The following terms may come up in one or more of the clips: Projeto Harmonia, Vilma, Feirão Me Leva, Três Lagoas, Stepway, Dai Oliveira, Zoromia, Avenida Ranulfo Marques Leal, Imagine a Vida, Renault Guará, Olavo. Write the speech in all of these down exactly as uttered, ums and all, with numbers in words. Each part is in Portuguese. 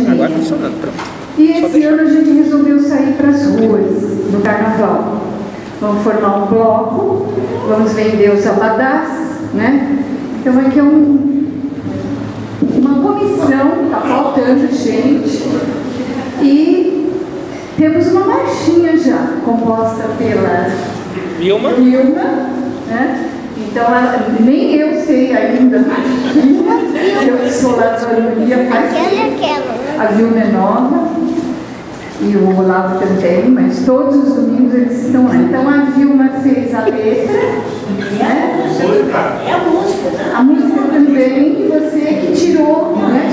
também. Agora está funcionando, pronto. E só esse ano a gente resolveu sair para as ruas no carnaval. Vamos formar um bloco, vamos vender os abadás, né? Então aqui é um, uma comissão, está faltando gente. E temos uma marchinha já, composta pela Vilma. Vilma, né? Então, nem eu sei ainda, eu sou lá da Zoromia, mas a Vilma é nova e o Olavo também, mas todos os domingos eles estão lá. Então, a Vilma fez a letra, né? É a música. A música também, você que tirou, né?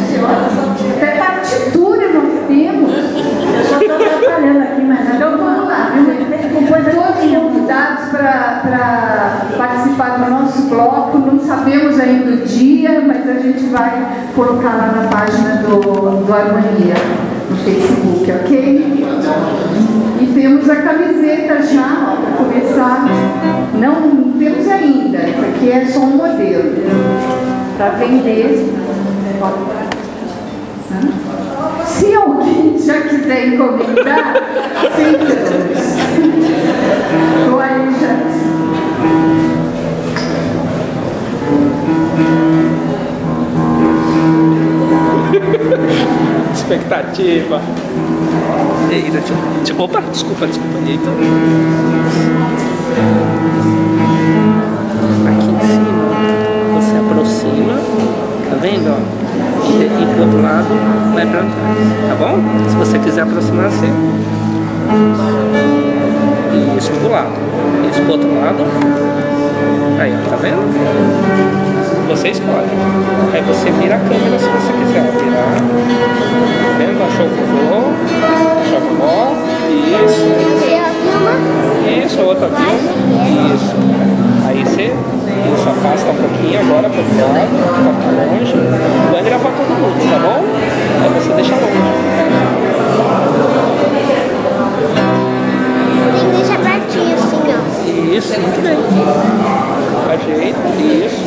Até partitura nós temos. Eu só estou trabalhando aqui, mas então vamos lá, todos convidados para participar do nosso bloco, não sabemos ainda o dia, mas a gente vai colocar lá na página do, do Harmonia, no Facebook, ok? E temos a camiseta já, para começar, não temos ainda, porque é só um modelo, para vender. Se alguém já quiser encomendar, sentamos. Estou aí já. Expectativa. Eita, tipo, opa, desculpa, desculpa. Eita. Aqui em cima, você aproxima, tá vendo, ó? E aqui pro outro lado, vai pra trás, tá bom? Se você quiser aproximar, você. Isso pro lado. Isso pro outro lado. Aí, ó, tá vendo? Você escolhe. Aí você vira a câmera se você quiser virar. Tá vendo? Achou o vovô. Achou a vovó. Isso. Isso, a outra viu. Isso. Aí você... Isso, afasta um pouquinho agora para o lado, para longe. Vai gravar todo mundo, tá bom? Aí você deixa longe. E deixa pertinho, assim, ó. Isso, muito bem. Ajeita, isso.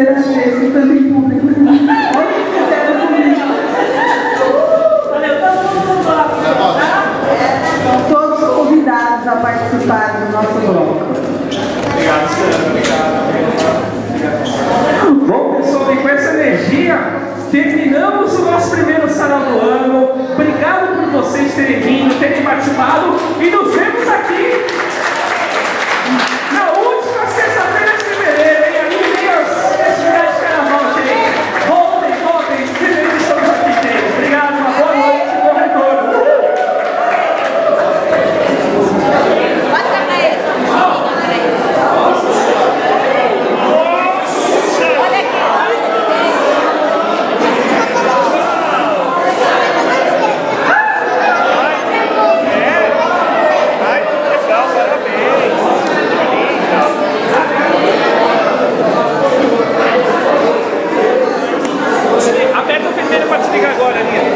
primeira vez que tanto em público. Olha o que fizeram comigo. Valeu, todo mundo, tá? Todos convidados a participar do nosso bloco. Obrigado, Sérgio. Obrigado. Bom, pessoal, e com essa energia, terminamos o nosso primeiro sarau do ano. Obrigado por vocês terem vindo, terem participado. E nos vemos aqui na última sexta-feira de fevereiro, hein? Aqui tem a festividade de carnaval, gente. Voltem, voltem, primeiro estamos aqui dentro. Obrigado, uma boa noite, bom retorno. Mostra pra eles, olha aqui. Ai, que legal, parabéns. Aperta o vermelho para desligar agora, Aninha.